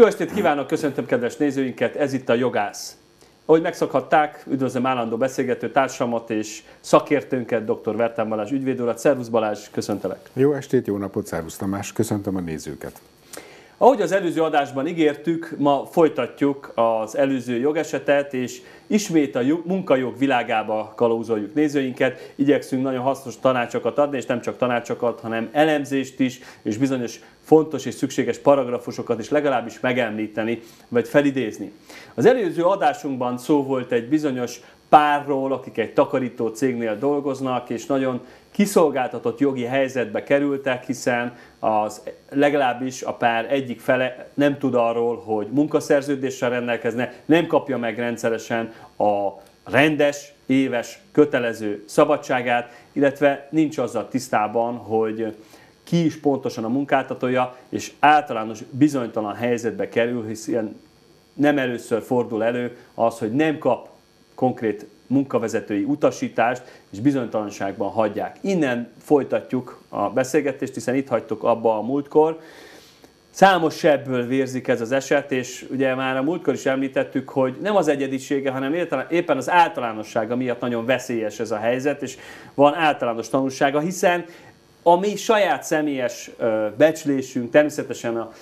Jó estét kívánok, köszöntöm kedves nézőinket, ez itt a Jogász. Ahogy megszokhatták, üdvözlöm állandó beszélgető társamat és szakértőnket, dr. Vertán Balázs ügyvéd urat. Szervusz Balázs, köszöntelek. Jó estét, jó napot, szervusz Tamás, köszöntöm a nézőket. Ahogy az előző adásban ígértük, ma folytatjuk az előző jogesetet, és ismét a munkajog világába kalauzoljuk nézőinket. Igyekszünk nagyon hasznos tanácsokat adni, és nem csak tanácsokat, hanem elemzést is, és bizonyos fontos és szükséges paragrafusokat is legalábbis megemlíteni, vagy felidézni. Az előző adásunkban szó volt egy bizonyos párról, akik egy takarító cégnél dolgoznak, és nagyon kiszolgáltatott jogi helyzetbe kerültek, hiszen legalábbis a pár egyik fele nem tud arról, hogy munkaszerződéssel rendelkezne, nem kapja meg rendszeresen a rendes, éves, kötelező szabadságát, illetve nincs azzal tisztában, hogy ki is pontosan a munkáltatója, és általános bizonytalan helyzetbe kerül, hiszen nem először fordul elő az, hogy nem kap konkrét munkavezetői utasítást, és bizonytalanságban hagyják. Innen folytatjuk a beszélgetést, hiszen itt hagytuk abba a múltkor. Számos sebből vérzik ez az eset, és ugye már a múltkor is említettük, hogy nem az egyedisége, hanem éppen az általánossága miatt nagyon veszélyes ez a helyzet, és van általános tanulsága, hiszen a mi saját személyes becslésünk, természetesen a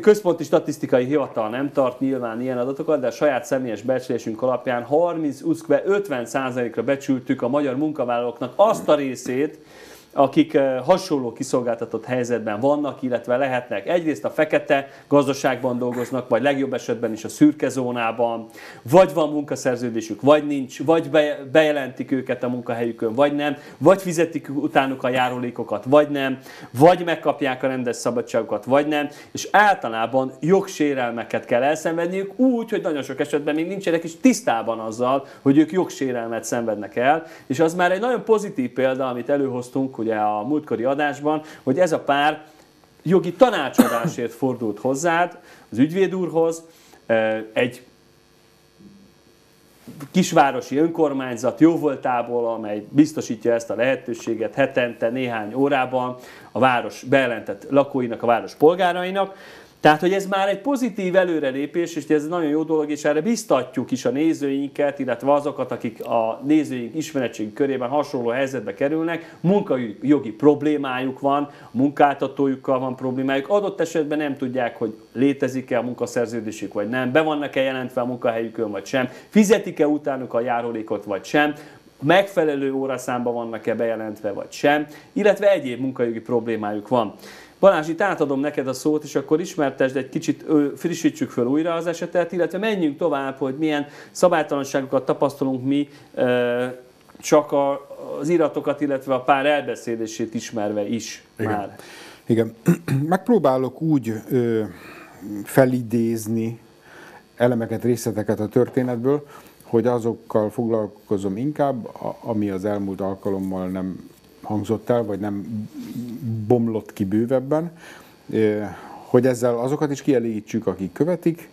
Központi Statisztikai Hivatal nem tart nyilván ilyen adatokat, de a saját személyes becslésünk alapján 30–50%-ra becsültük a magyar munkavállalóknak azt a részét, akik hasonló kiszolgáltatott helyzetben vannak, illetve lehetnek. Egyrészt a fekete gazdaságban dolgoznak, vagy legjobb esetben is a szürke zónában, vagy van munkaszerződésük, vagy nincs, vagy bejelentik őket a munkahelyükön, vagy nem, vagy fizetik utánuk a járulékokat, vagy nem, vagy megkapják a rendes szabadságokat, vagy nem, és általában jogsérelmeket kell elszenvedniük úgy, hogy nagyon sok esetben még nincsenek is tisztában azzal, hogy ők jogsérelmet szenvednek el, és az már egy nagyon pozitív példa, amit előhoztunk, ugye a múltkori adásban, hogy ez a pár jogi tanácsadásért fordult hozzád, az ügyvéd úrhoz, egy kisvárosi önkormányzat jóvoltából, amely biztosítja ezt a lehetőséget hetente, néhány órában a város bejelentett lakóinak, a város polgárainak. Tehát, hogy ez már egy pozitív előrelépés, és ez nagyon jó dolog, és erre biztatjuk is a nézőinket, illetve azokat, akik a nézőink ismeretségük körében hasonló helyzetbe kerülnek, munkajogi problémájuk van, a munkáltatójukkal van problémájuk, adott esetben nem tudják, hogy létezik-e a munkaszerződésük, vagy nem, be vannak-e jelentve a munkahelyükön, vagy sem, fizetik-e utánuk a járulékot, vagy sem, megfelelő óraszámban vannak-e bejelentve, vagy sem, illetve egyéb munkajogi problémájuk van. Balázs, itt átadom neked a szót, és akkor ismertesd egy kicsit, frissítsük föl újra az esetet, illetve menjünk tovább, hogy milyen szabálytalanságokat tapasztalunk mi, csak az iratokat, illetve a pár elbeszélését ismerve is. Igen. Már. Igen, megpróbálok úgy felidézni elemeket, részleteket a történetből, hogy azokkal foglalkozom inkább, ami az elmúlt alkalommal nem hangzott el, vagy nem bomlott ki bővebben, hogy ezzel azokat is kielégítsük, akik követik,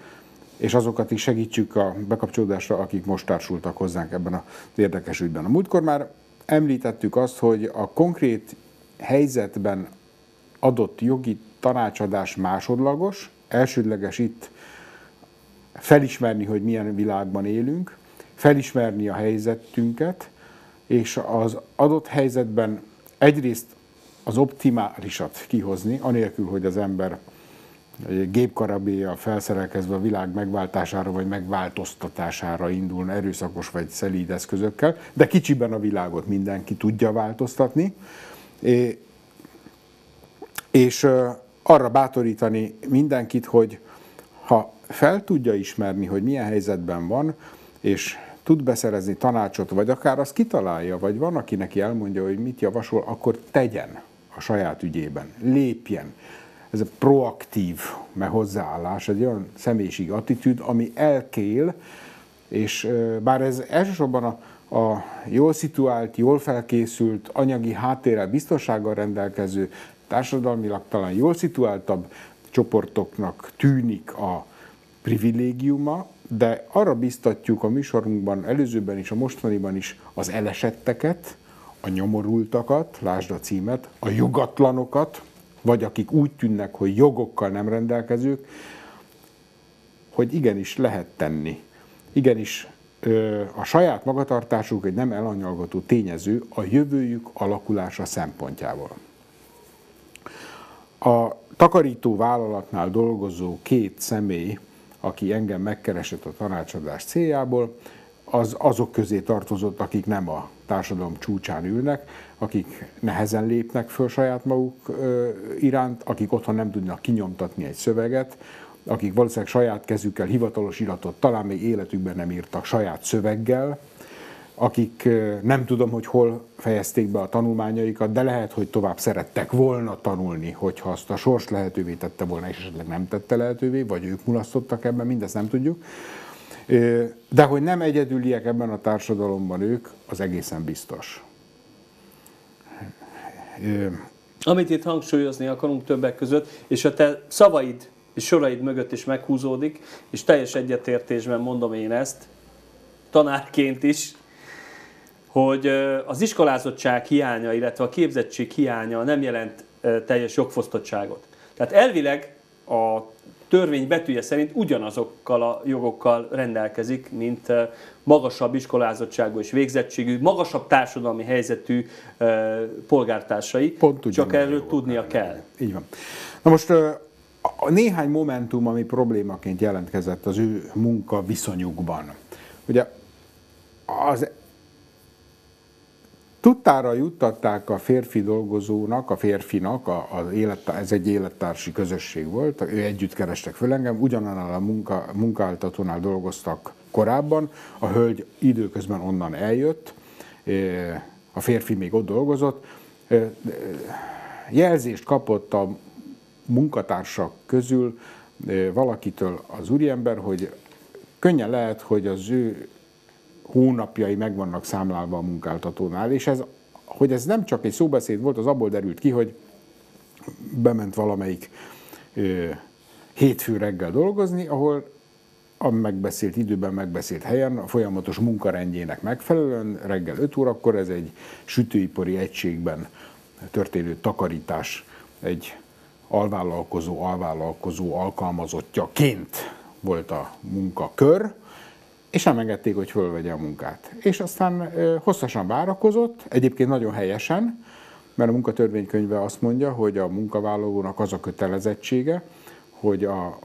és azokat is segítsük a bekapcsolódásra, akik most társultak hozzánk ebben az érdekes ügyben. A múltkor már említettük azt, hogy a konkrét helyzetben adott jogi tanácsadás másodlagos, elsődleges itt felismerni, hogy milyen világban élünk, felismerni a helyzetünket, és az adott helyzetben egyrészt az optimálisat kihozni, anélkül, hogy az ember gépkarabélyjal felszerelkezve a világ megváltására vagy megváltoztatására indulna erőszakos vagy szelíd eszközökkel, de kicsiben a világot mindenki tudja változtatni, és arra bátorítani mindenkit, hogy ha fel tudja ismerni, hogy milyen helyzetben van, és tud beszerezni tanácsot, vagy akár azt kitalálja, vagy van, aki neki elmondja, hogy mit javasol, akkor tegyen a saját ügyében, lépjen. Ez a proaktív hozzáállás, egy olyan személyiségi attitűd, ami elkél, és bár ez elsősorban a jól szituált, jól felkészült, anyagi háttérrel, biztonsággal rendelkező, társadalmilag talán jól szituáltabb csoportoknak tűnik a privilégiuma, de arra biztatjuk a műsorunkban, előzőben is, a mostaniban is az elesetteket, a nyomorultakat, lásd a címet, a jogatlanokat, vagy akik úgy tűnnek, hogy jogokkal nem rendelkezők, hogy igenis lehet tenni. Igenis a saját magatartásuk egy nem elhanyagolható tényező a jövőjük alakulása szempontjából. A takarító vállalatnál dolgozó két személy, aki engem megkeresett a tanácsadás céljából, az azok közé tartozott, akik nem a társadalom csúcsán ülnek, akik nehezen lépnek föl saját maguk iránt, akik otthon nem tudnak kinyomtatni egy szöveget, akik valószínűleg saját kezükkel hivatalos iratot talán még életükben nem írtak saját szöveggel, akik nem tudom, hogy hol fejezték be a tanulmányaikat, de lehet, hogy tovább szerettek volna tanulni, hogyha azt a sors lehetővé tette volna, és esetleg nem tette lehetővé, vagy ők mulasztottak ebben, mindezt nem tudjuk. De hogy nem egyedüliek ebben a társadalomban ők, az egészen biztos. Amit itt hangsúlyozni akarunk többek között, és a te szavaid és soraid mögött is meghúzódik, és teljes egyetértésben mondom én ezt, tanárként is, hogy az iskolázottság hiánya, illetve a képzettség hiánya nem jelent teljes jogfosztottságot. Tehát elvileg a törvény betűje szerint ugyanazokkal a jogokkal rendelkezik, mint magasabb iskolázottságú és végzettségű, magasabb társadalmi helyzetű polgártársai, csak erről tudnia kell. Így van. Na most a néhány momentum, ami problémaként jelentkezett az ő munka viszonyukban. Ugye az tudtára juttatták a férfi dolgozónak, a férfinak, ez egy élettársi közösség volt, ő együtt kerestek föl engem, ugyanannál a munkáltatónál dolgoztak korábban, a hölgy időközben onnan eljött, a férfi még ott dolgozott, jelzést kapott a munkatársak közül valakitől az úriember, hogy könnyen lehet, hogy az ő hónapjai meg vannak számlálva a munkáltatónál, és ez, hogy ez nem csak egy szóbeszéd volt, az abból derült ki, hogy bement valamelyik hétfő reggel dolgozni, ahol a megbeszélt időben, megbeszélt helyen, a folyamatos munkarendjének megfelelően reggel 5 órakor, ez egy sütőipari egységben történő takarítás, egy alvállalkozó alkalmazottjaként volt a munkakör, és nem engedték, hogy fölvegye a munkát. És aztán hosszasan várakozott, egyébként nagyon helyesen, mert a munkatörvénykönyve azt mondja, hogy a munkavállalónak az a kötelezettsége, hogy a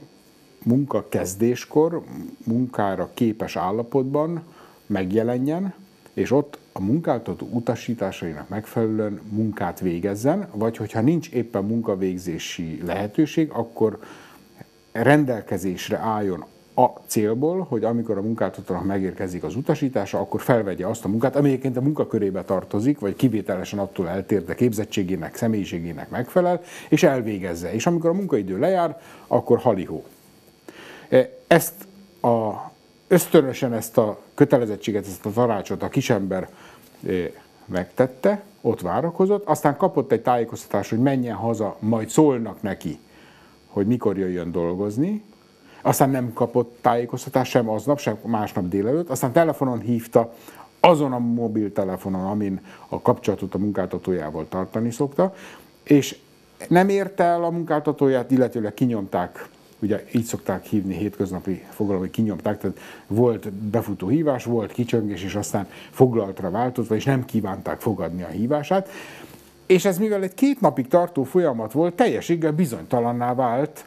munka kezdéskor munkára képes állapotban megjelenjen, és ott a munkáltató utasításainak megfelelően munkát végezzen, vagy hogyha nincs éppen munkavégzési lehetőség, akkor rendelkezésre álljon a célból, hogy amikor a munkáltatónak megérkezik az utasítása, akkor felvegye azt a munkát, ami egyébként a munkakörébe tartozik, vagy kivételesen attól eltér, de képzettségének, személyiségének megfelel, és elvégezze. És amikor a munkaidő lejár, akkor halihó. Ösztönösen ezt a kötelezettséget, ezt a tanácsot a kisember megtette, ott várakozott, aztán kapott egy tájékoztatást, hogy menjen haza, majd szólnak neki, hogy mikor jöjjön dolgozni, aztán nem kapott tájékoztatást sem aznap, sem másnap délelőtt, aztán telefonon hívta, azon a mobiltelefonon, amin a kapcsolatot a munkáltatójával tartani szokta, és nem érte el a munkáltatóját, illetőleg kinyomták, ugye így szokták hívni hétköznapi fogalom, hogy kinyomták, tehát volt befutó hívás, volt kicsöngés, és aztán foglaltra változva, és nem kívánták fogadni a hívását. És ez mivel egy 2 napig tartó folyamat volt, teljességgel bizonytalanná vált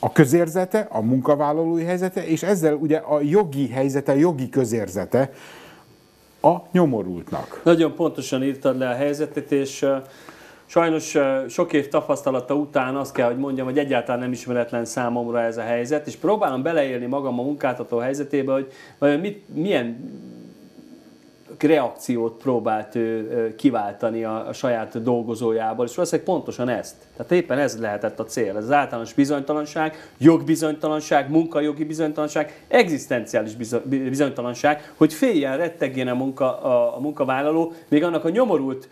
a közérzete, a munkavállalói helyzete, és ezzel ugye a jogi helyzete, a jogi közérzete a nyomorultnak. Nagyon pontosan írtad le a helyzetet, és sajnos sok év tapasztalata után azt kell, hogy mondjam, hogy egyáltalán nem ismeretlen számomra ez a helyzet, és próbálom beleélni magam a munkáltató helyzetébe, hogy vajon milyen reakciót próbált ő kiváltani a saját dolgozójából, és valószínűleg pontosan ezt. Tehát éppen ez lehetett a cél. Ez az általános bizonytalanság, jogbizonytalanság, munkajogi bizonytalanság, egzisztenciális bizonytalanság, hogy féljen, rettegjen a munkavállaló, még annak a nyomorult,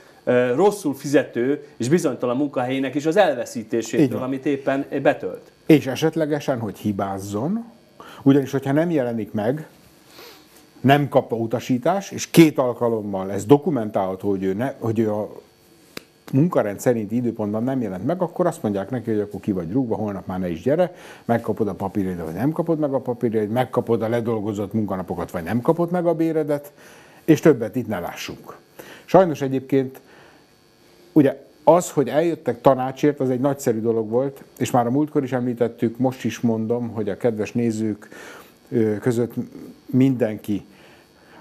rosszul fizető és bizonytalan munkahelyének is az elveszítésétől, amit éppen betölt. És esetlegesen, hogy hibázzon, ugyanis, hogyha nem jelenik meg, nem kap utasítás, és 2 alkalommal ez dokumentálható, hogy ő a munkarend szerinti időpontban nem jelent meg, akkor azt mondják neki, hogy akkor ki vagy rúgva, holnap már ne is gyere, megkapod a papírjaidat, vagy nem kapod meg a papírjaidat, megkapod a ledolgozott munkanapokat, vagy nem kapod meg a béredet, és többet itt ne lássunk. Sajnos egyébként ugye az, hogy eljöttek tanácsért, az egy nagyszerű dolog volt, és már a múltkor is említettük, most is mondom, hogy a kedves nézők között mindenki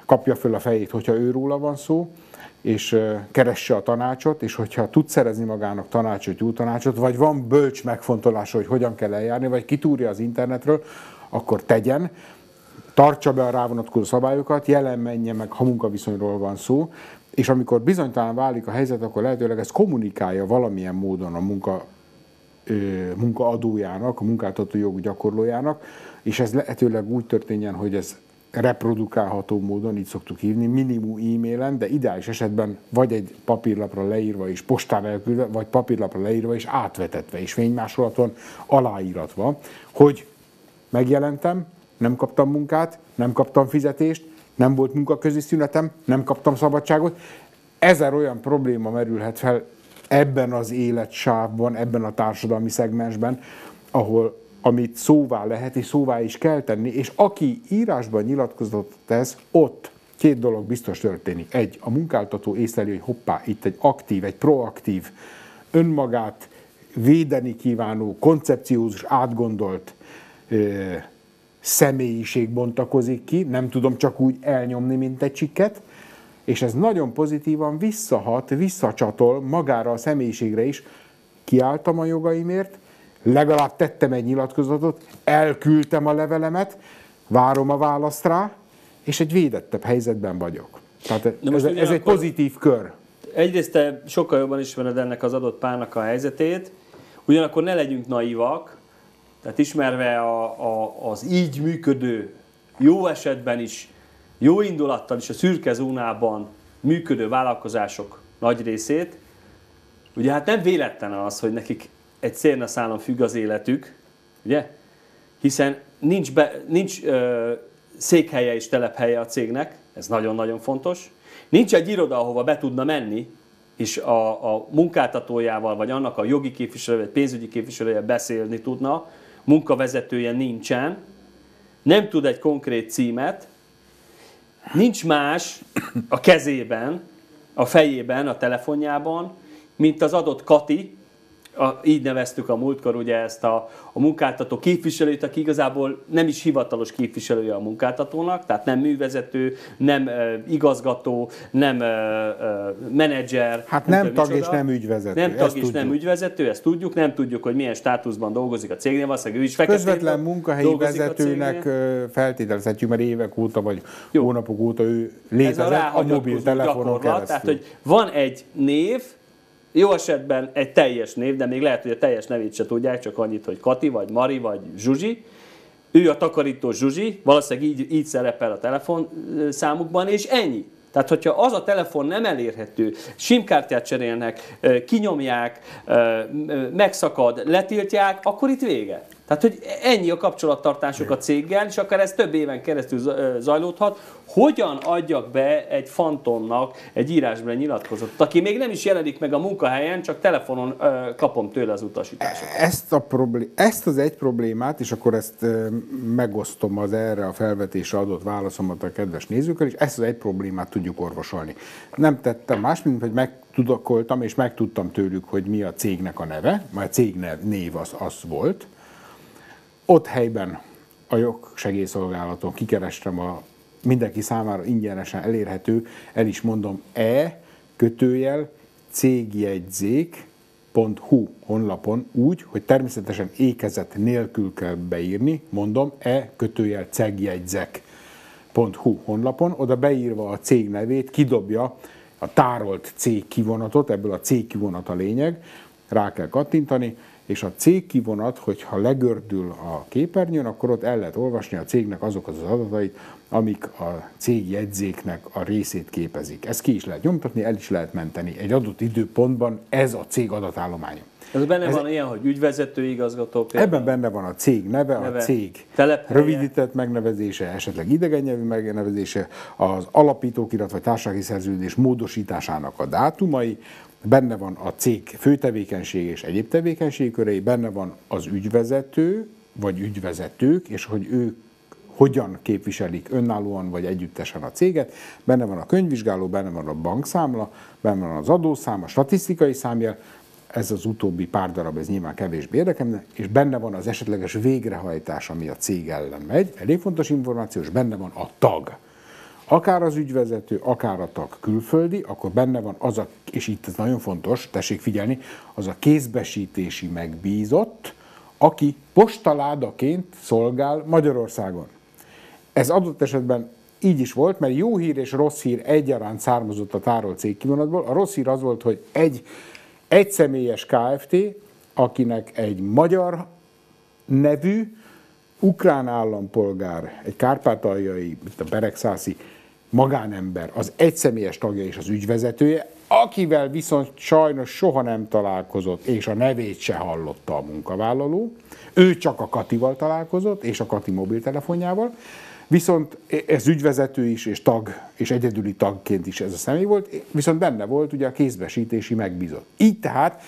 kapja föl a fejét, hogyha őróla van szó, és keresse a tanácsot, és hogyha tud szerezni magának tanácsot, jó tanácsot, vagy van bölcs megfontolása, hogy hogyan kell eljárni, vagy kitúrja az internetről, akkor tegyen, tartsa be a rávonatkozó szabályokat, jelen menjen meg, ha munkaviszonyról van szó, és amikor bizonytalan válik a helyzet, akkor lehetőleg ezt kommunikálja valamilyen módon a munkaadójának, a munkáltató jog gyakorlójának, és ez lehetőleg úgy történjen, hogy ez reprodukálható módon, így szoktuk hívni, minimum e-mailen, de ideális esetben vagy egy papírlapra leírva és postán elküldve, vagy papírlapra leírva és átvetetve, és fénymásolaton aláíratva, hogy megjelentem, nem kaptam munkát, nem kaptam fizetést, nem volt munkaközi szünetem, nem kaptam szabadságot. Ezer olyan probléma merülhet fel ebben az életsávban, ebben a társadalmi szegmensben, ahol amit szóvá lehet, és szóvá is kell tenni, és aki írásban nyilatkozatot tesz, ott két dolog biztos történik. Egy, a munkáltató észleli, hogy hoppá, itt egy aktív, egy proaktív, önmagát védeni kívánó, koncepciózus, átgondolt személyiség bontakozik ki, nem tudom csak úgy elnyomni, mint egy csikket, és ez nagyon pozitívan visszahat, visszacsatol magára a személyiségre is. Kiálltam a jogaimért, legalább tettem egy nyilatkozatot, elküldtem a levelemet, várom a választ rá, és egy védettebb helyzetben vagyok. Tehát ez egy pozitív kör. Egyrészt te sokkal jobban ismered ennek az adott párnak a helyzetét, ugyanakkor ne legyünk naivak, tehát ismerve az így működő, jó esetben is, jó indulattal is a szürke zónában működő vállalkozások nagy részét, ugye hát nem véletlen az, hogy nekik egy szérnaszálon függ az életük, ugye? Hiszen nincs székhelye és telephelye a cégnek, ez nagyon-nagyon fontos. Nincs egy iroda, ahova be tudna menni, és a munkáltatójával, vagy annak a jogi képviselője, vagy pénzügyi képviselője beszélni tudna, munkavezetője nincsen, nem tud egy konkrét címet, nincs más a kezében, a fejében, a telefonjában, mint az adott Kati, így neveztük a múltkor ugye ezt a munkáltató képviselőt, aki igazából nem is hivatalos képviselője a munkáltatónak, tehát nem művezető, nem igazgató, nem menedzser. Hát nem tag és nem ügyvezető. Nem tag és nem ügyvezető, ezt tudjuk. Nem tudjuk, hogy milyen státuszban dolgozik a cégnél, valószínűleg ő is feketében dolgozik. Közvetlen munkahelyi vezetőnek feltételezhetjük, mert évek óta vagy hónapok óta ő létezett a mobiltelefonon keresztül. Tehát, hogy van egy név, jó esetben egy teljes név, de még lehet, hogy a teljes nevét se tudják, csak annyit, hogy Kati, vagy Mari, vagy Zsuzsi. Ő a takarító Zsuzsi, valószínűleg így szerepel a telefonszámukban, és ennyi. Tehát, hogyha az a telefon nem elérhető, simkártyát cserélnek, kinyomják, megszakad, letiltják, akkor itt vége. Tehát, hogy ennyi a kapcsolattartásuk a céggel, és akár ez több éven keresztül zajlódhat. Hogyan adjak be egy fantomnak egy írásban nyilatkozatot, aki még nem is jelenik meg a munkahelyen, csak telefonon kapom tőle az utasításokat? Ezt az egy problémát, és akkor ezt megosztom az erre a felvetésre adott válaszomat a kedves nézőkkel, és ezt az egy problémát tudjuk orvosolni. Nem tettem más, mint hogy megtudakoltam, és megtudtam tőlük, hogy mi a cégnek a neve, mert a cégnév az volt. Ott helyben a jogsegélyszolgálaton kikerestem a mindenki számára ingyenesen elérhető, el is mondom, e-cégjegyzék.hu honlapon úgy, hogy természetesen ékezet nélkül kell beírni, mondom, e-cégjegyzek.hu honlapon, oda beírva a cég nevét, kidobja a tárolt cég kivonatot, ebből a cég kivonat a lényeg, rá kell kattintani, és a cég kivonat, hogyha legördül a képernyőn, akkor ott el lehet olvasni a cégnek azokat az adatait, amik a cégjegyzéknek a részét képezik. Ezt ki is lehet nyomtatni, el is lehet menteni. Egy adott időpontban ez a cég adatállománya. Ez benne van ilyen, hogy ügyvezető igazgató? Például. Ebben benne van a cég neve, a cég telephelye, rövidített megnevezése, esetleg idegen nyelvű megnevezése, az alapítókirat vagy társasági szerződés módosításának a dátumai, benne van a cég főtevékenység és egyéb tevékenység köré, benne van az ügyvezető vagy ügyvezetők, és hogy ők hogyan képviselik önállóan vagy együttesen a céget, benne van a könyvvizsgáló, benne van a bankszámla, benne van az adószám, a statisztikai számjel, ez az utóbbi pár darab, ez nyilván kevésbé érdekel, és benne van az esetleges végrehajtás, ami a cég ellen megy, elég fontos információ, és benne van a tag. Akár az ügyvezető, akár a tag külföldi, akkor benne van az a, és itt ez nagyon fontos, tessék figyelni, az a kézbesítési megbízott, aki postaládaként szolgál Magyarországon. Ez adott esetben így is volt, mert jó hír és rossz hír egyaránt származott a tárolt cégkivonatból. A rossz hír az volt, hogy egy személyes Kft., akinek egy magyar nevű ukrán állampolgár, egy kárpátaljai, a beregszászi magánember, az egyszemélyes tagja és az ügyvezetője, akivel viszont sajnos soha nem találkozott, és a nevét se hallotta a munkavállaló. Ő csak a Katival találkozott, és a Kati mobiltelefonjával. Viszont ez ügyvezető is, és tag, és egyedüli tagként is ez a személy volt, viszont benne volt ugye a kézbesítési megbízott. Így tehát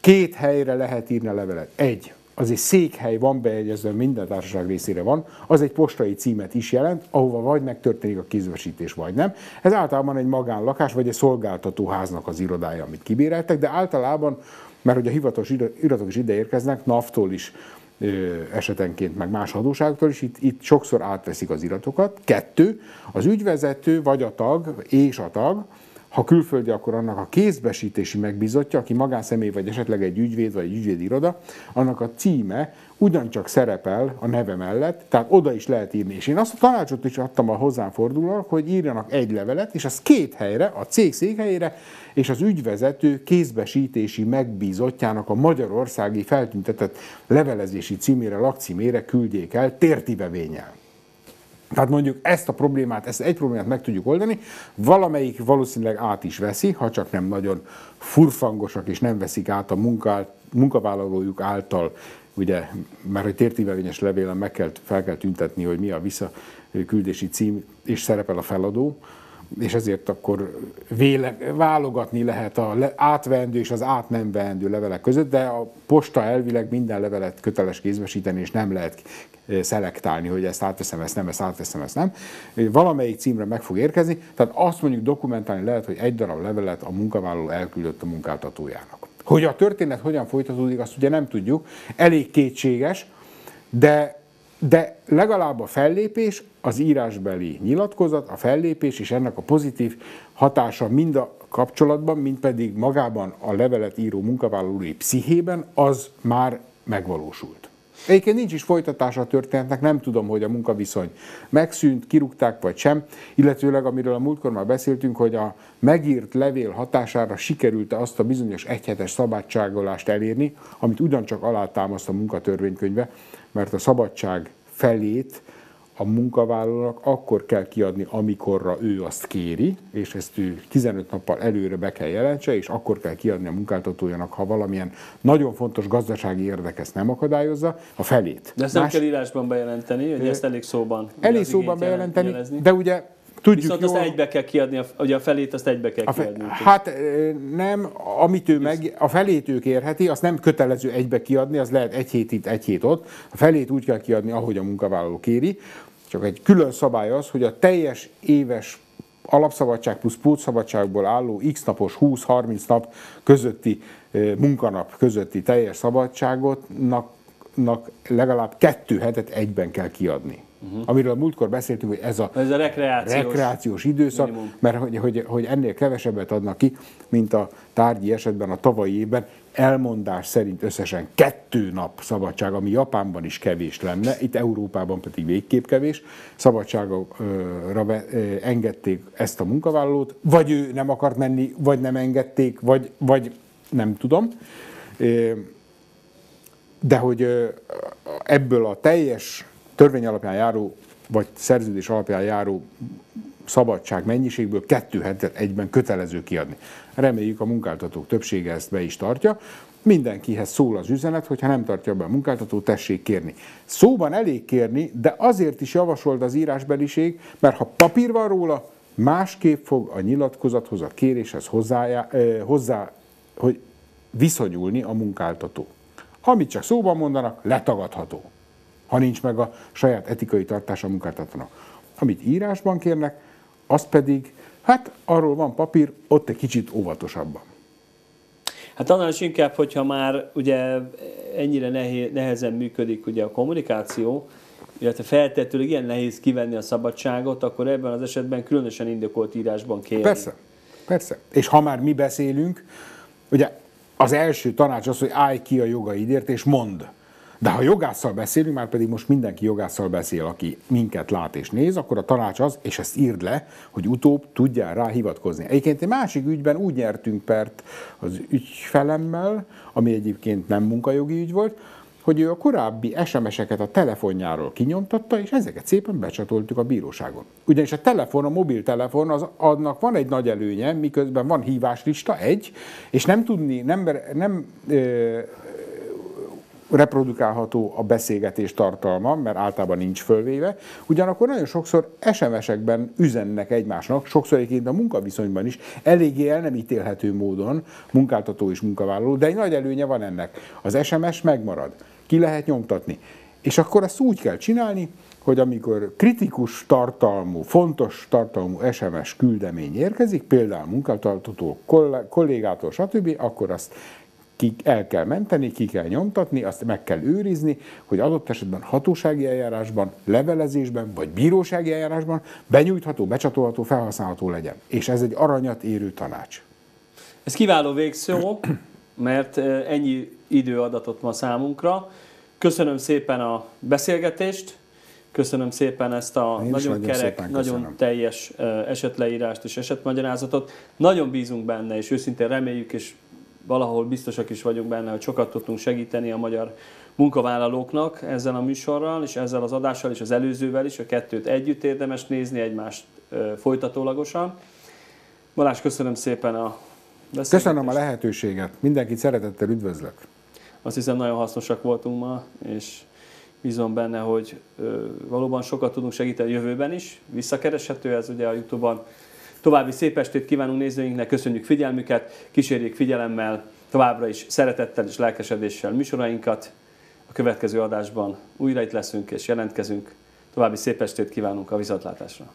két helyre lehet írni a levelet. Egy, az egy székhely van bejegyezve, minden társaság részére van, az egy postai címet is jelent, ahova vagy megtörténik a kézbesítés, vagy nem. Ez általában egy magánlakás, vagy egy szolgáltatóháznak az irodája, amit kibéreltek, de általában, mert hogy a hivatalos iratok is ide érkeznek, NAV-tól is, esetenként, meg más hatóságtól is, itt sokszor átveszik az iratokat. Kettő, az ügyvezető vagy a tag és a tag, ha külföldi, akkor annak a kézbesítési megbízottja, aki magánszemély vagy esetleg egy ügyvéd vagy egy ügyvédiroda, annak a címe ugyancsak szerepel a neve mellett, tehát oda is lehet írni. És én azt a tanácsot is adtam a hozzám fordulónak, hogy írjanak egy levelet, és az két helyre, a cég székhelyére és az ügyvezető kézbesítési megbízottjának a magyarországi feltüntetett levelezési címére, lakcímére küldjék el tértibevénnyel. Tehát mondjuk ezt a problémát, ezt egy problémát meg tudjuk oldani, valamelyik valószínűleg át is veszi, ha csak nem nagyon furfangosak és nem veszik át a munkavállalójuk által, ugye, mert hogy tértivevényes levélen fel kell tüntetni, hogy mi a visszaküldési cím, és szerepel a feladó, és ezért akkor válogatni lehet az átvendő és az át nem veendő levelek között, de a posta elvileg minden levelet köteles kézbesíteni, és nem lehet szelektálni, hogy ezt átveszem, ezt nem, ezt átveszem, ezt nem. Valamelyik címre meg fog érkezni, tehát azt mondjuk dokumentálni lehet, hogy egy darab levelet a munkavállaló elküldött a munkáltatójának. Hogy a történet hogyan folytatódik, azt ugye nem tudjuk, elég kétséges, de legalább a fellépés, az írásbeli nyilatkozat, a fellépés és ennek a pozitív hatása mind a kapcsolatban, mind pedig magában a levelet író munkavállalói pszichében, az már megvalósult. Egyébként nincs is folytatása a történetnek, nem tudom, hogy a munkaviszony megszűnt, kirúgták vagy sem, illetőleg amiről a múltkor már beszéltünk, hogy a megírt levél hatására sikerült azt a bizonyos egyhetes szabadságolást elérni, amit ugyancsak alátámaszt a munkatörvénykönyve, mert a szabadság felét a munkavállalónak akkor kell kiadni, amikorra ő azt kéri, és ezt ő 15 nappal előre be kell jelentse, és akkor kell kiadni a munkáltatójának, ha valamilyen nagyon fontos gazdasági érdek ezt nem akadályozza, a felét. De ezt nem kell írásban bejelenteni, hogy ezt elég szóban. Elég szóban bejelenteni, de ugye tudjuk, viszont azt egybe kell kiadni, ugye a felét azt egybe kell kiadni. Hát nem, amit ő a felét ő kérheti, azt nem kötelező egybe kiadni, az lehet egy hét itt, egy hét ott. A felét úgy kell kiadni, ahogy a munkavállaló kéri. Csak egy külön szabály az, hogy a teljes éves alapszabadság plusz pótszabadságból álló x napos 20-30 nap közötti munkanap közötti teljes szabadságotnak legalább 2 hetet egyben kell kiadni. Amiről múltkor beszéltünk, hogy ez a rekreációs időszak, minimum. Mert hogy ennél kevesebbet adnak ki, mint a tárgyi esetben a tavalyi évben, elmondás szerint összesen 2 nap szabadság, ami Japánban is kevés lenne, itt Európában pedig végképp kevés, szabadságra engedték ezt a munkavállalót, vagy ő nem akart menni, vagy nem engedték, vagy nem tudom. De hogy ebből a teljes törvény alapján járó, vagy szerződés alapján járó szabadság mennyiségből 2 hetet egyben kötelező kiadni. Reméljük, a munkáltatók többsége ezt be is tartja. Mindenkihez szól az üzenet, hogyha nem tartja be a munkáltató, tessék kérni. Szóban elég kérni, de azért is javasolt az írásbeliség, mert ha papír van róla, másképp fog a nyilatkozathoz, a kéréshez hogy viszonyulni a munkáltató. Amit csak szóban mondanak, letagadható, ha nincs meg a saját etikai tartása a munkáltatónak. Amit írásban kérnek, az pedig, hát arról van papír, ott egy kicsit óvatosabban. Hát annál is inkább, hogyha már ugye ennyire nehezen működik ugye a kommunikáció, illetve feltétlenül ilyen nehéz kivenni a szabadságot, akkor ebben az esetben különösen indokolt írásban kérni. Persze, persze. És ha már mi beszélünk, ugye az első tanács az, hogy állj ki a jogaidért és mondd. De ha jogásszal beszélünk, már pedig most mindenki jogásszal beszél, aki minket lát és néz, akkor a tanács az, és ezt írd le, hogy utóbb tudjál rá hivatkozni. Egyébként egy másik ügyben úgy nyertünk pert az ügyfelemmel, ami egyébként nem munkajogi ügy volt, hogy ő a korábbi SMS-eket a telefonjáról kinyomtatta, és ezeket szépen becsatoltuk a bíróságon. Ugyanis a telefon, a mobiltelefon, annak van egy nagy előnye, miközben van híváslista egy, és nem reprodukálható a beszélgetés tartalma, mert általában nincs fölvéve, ugyanakkor nagyon sokszor SMS-ekben üzennek egymásnak, sokszor egyébként a munkaviszonyban is, eléggé el nem ítélhető módon munkáltató és munkavállaló, de egy nagy előnye van ennek. Az SMS megmarad, ki lehet nyomtatni. És akkor ezt úgy kell csinálni, hogy amikor kritikus tartalmú, fontos tartalmú SMS küldemény érkezik, például munkáltatótól, kollégától, stb., akkor azt el kell menteni, ki kell nyomtatni, azt meg kell őrizni, hogy adott esetben hatósági eljárásban, levelezésben vagy bírósági eljárásban benyújtható, becsatolható, felhasználható legyen. És ez egy aranyat érő tanács. Ez kiváló végszó, mert ennyi idő adatot ma számunkra. Köszönöm szépen a beszélgetést, köszönöm szépen ezt a nagyon kerek, nagyon teljes esetleírást és esetmagyarázatot. Nagyon bízunk benne, és őszintén reméljük, és valahol biztosak is vagyunk benne, hogy sokat tudtunk segíteni a magyar munkavállalóknak ezzel a műsorral, és ezzel az adással, és az előzővel is, a kettőt együtt érdemes nézni, egymást folytatólagosan. Balázs, köszönöm szépen a beszélgetést. Köszönöm a lehetőséget. Mindenkit szeretettel üdvözlök. Azt hiszem, nagyon hasznosak voltunk ma, és bízom benne, hogy valóban sokat tudunk segíteni a jövőben is. Visszakereshető ez ugye a YouTube-on. További szép estét kívánunk nézőinknek, köszönjük figyelmüket, kísérjék figyelemmel, továbbra is szeretettel és lelkesedéssel műsorainkat. A következő adásban újra itt leszünk és jelentkezünk. További szép estét kívánunk, a viszontlátásra!